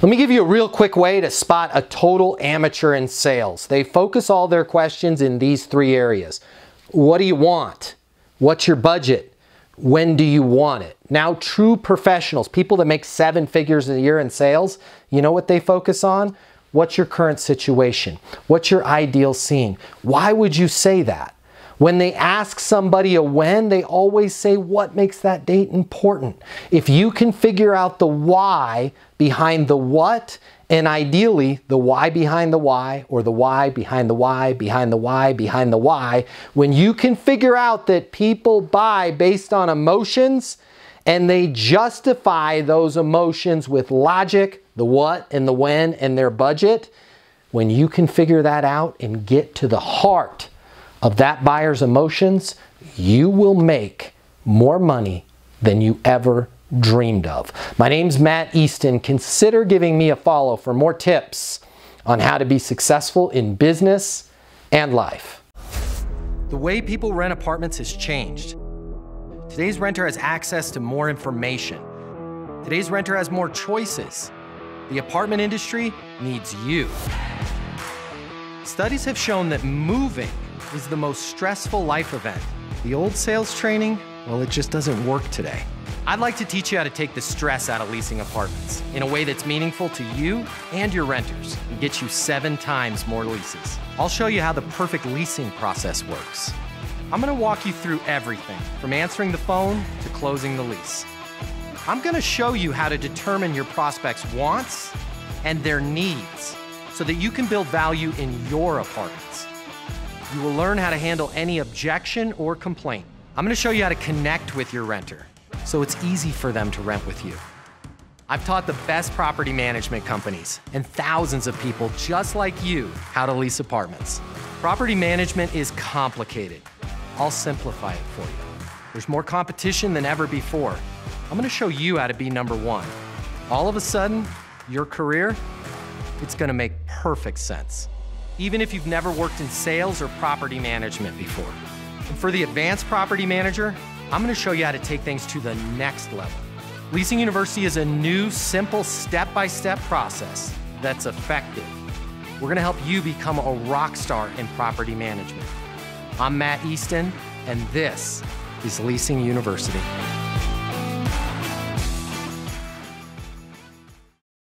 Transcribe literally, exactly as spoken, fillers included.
Let me give you a real quick way to spot a total amateur in sales. They focus all their questions in these three areas. What do you want? What's your budget? When do you want it? Now, true professionals, people that make seven figures a year in sales, you know what they focus on? What's your current situation? What's your ideal scene? Why would you say that? When they ask somebody a when, they always say what makes that date important. If you can figure out the why behind the what, and ideally the why behind the why, or the why behind the why, behind the why, behind the why, when you can figure out that people buy based on emotions and they justify those emotions with logic, the what and the when and their budget, when you can figure that out and get to the heart of that buyer's emotions, you will make more money than you ever dreamed of. My name's Matt Easton. Consider giving me a follow for more tips on how to be successful in business and life. The way people rent apartments has changed. Today's renter has access to more information. Today's renter has more choices. The apartment industry needs you. Studies have shown that moving is the most stressful life event. The old sales training, well, it just doesn't work today. I'd like to teach you how to take the stress out of leasing apartments in a way that's meaningful to you and your renters and get you seven times more leases. I'll show you how the perfect leasing process works. I'm gonna walk you through everything from answering the phone to closing the lease. I'm gonna show you how to determine your prospects' wants and their needs so that you can build value in your apartments. You will learn how to handle any objection or complaint. I'm going to show you how to connect with your renter so it's easy for them to rent with you. I've taught the best property management companies and thousands of people just like you how to lease apartments. Property management is complicated. I'll simplify it for you. There's more competition than ever before. I'm going to show you how to be number one. All of a sudden, your career, it's going to make perfect sense, even if you've never worked in sales or property management before. And for the advanced property manager, I'm gonna show you how to take things to the next level. Leasing University is a new, simple, step-by-step process that's effective. We're gonna help you become a rock star in property management. I'm Matt Easton, and this is Leasing University.